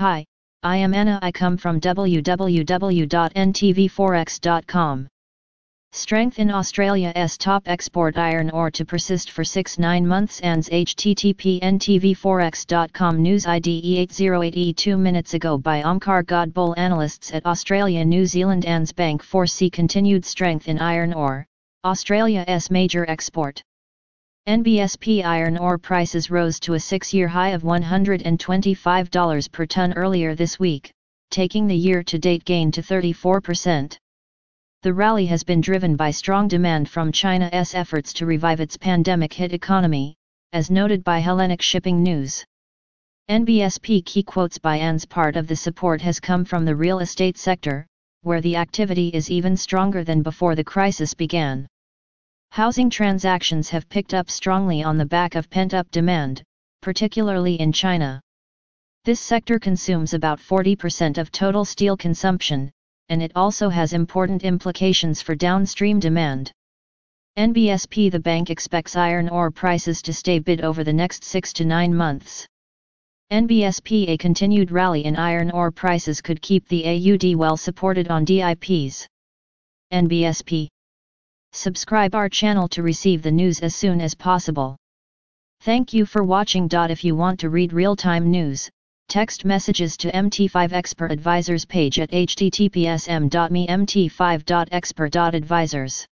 Hi, I am Anna. I come from www.ntvforex.com. Strength in Australia's top export iron ore to persist for 6-9 months. ANZ http://ntvforex.com. News ID E808E. 2 minutes ago by Omkar Godbole. Analysts at Australia New Zealand ANZ Bank foresee continued strength in iron ore, Australia's major export. NBSP iron ore prices rose to a 6-year high of $125 per tonne earlier this week, taking the year-to-date gain to 34%. The rally has been driven by strong demand from China's efforts to revive its pandemic-hit economy, as noted by Hellenic Shipping News. NBSP key quotes by ANZ. Part of the support has come from the real estate sector, where the activity is even stronger than before the crisis began. Housing transactions have picked up strongly on the back of pent-up demand, particularly in China. This sector consumes about 40% of total steel consumption, and it also has important implications for downstream demand. NBSP. The bank expects iron ore prices to stay bid over the next 6 to 9 months. NBSP. A continued rally in iron ore prices could keep the AUD well supported on DIPs. NBSP. Subscribe our channel to receive the news as soon as possible. Thank you for watching. If you want to read real-time news, text messages to MT5 Expert Advisors page at https://m.me/mt5.expert.advisors.